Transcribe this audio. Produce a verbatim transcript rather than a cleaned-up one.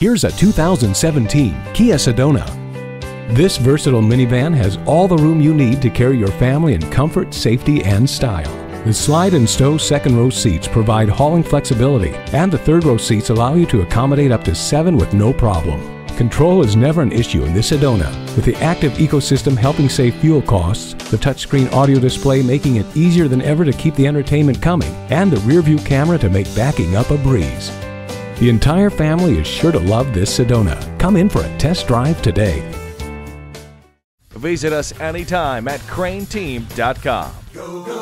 Here's a two thousand seventeen Kia Sedona. This versatile minivan has all the room you need to carry your family in comfort, safety, and style. The slide and stow second row seats provide hauling flexibility, and the third row seats allow you to accommodate up to seven with no problem. Control is never an issue in this Sedona, with the active ecosystem helping save fuel costs, the touchscreen audio display making it easier than ever to keep the entertainment coming, and the rearview camera to make backing up a breeze. The entire family is sure to love this Sedona. Come in for a test drive today. Visit us anytime at crain team dot com.